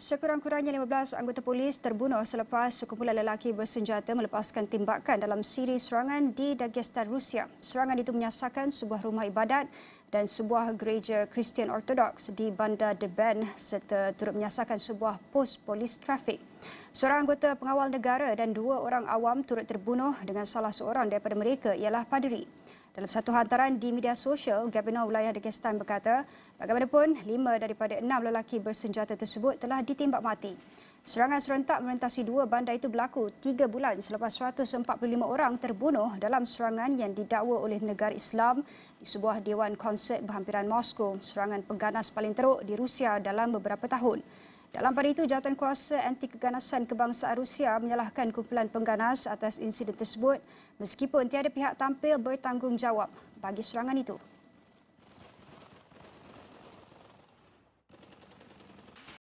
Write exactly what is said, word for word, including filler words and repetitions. Sekurang-kurangnya lima belas anggota polis terbunuh selepas sekumpulan lelaki bersenjata melepaskan tembakan dalam siri serangan di Dagestan, Rusia. Serangan itu menyasakan sebuah rumah ibadat dan sebuah gereja Kristian Ortodoks di bandar Derbent serta turut menyasakan sebuah pos polis trafik. Seorang anggota pengawal negara dan dua orang awam turut terbunuh dengan salah seorang daripada mereka ialah paderi. Dalam satu hantaran di media sosial, Gubernur Wilayah Dagestan berkata, bagaimanapun, lima daripada enam lelaki bersenjata tersebut telah ditembak mati. Serangan serentak merentasi dua bandar itu berlaku tiga bulan selepas seratus empat puluh lima orang terbunuh dalam serangan yang didakwa oleh negara Islam di sebuah dewan konsert berhampiran Moskow, serangan pengganas paling teruk di Rusia dalam beberapa tahun. Dalam pada itu, Jawatankuasa Anti Keganasan Kebangsaan Rusia menyalahkan kumpulan pengganas atas insiden tersebut meskipun tiada pihak tampil bertanggungjawab bagi serangan itu.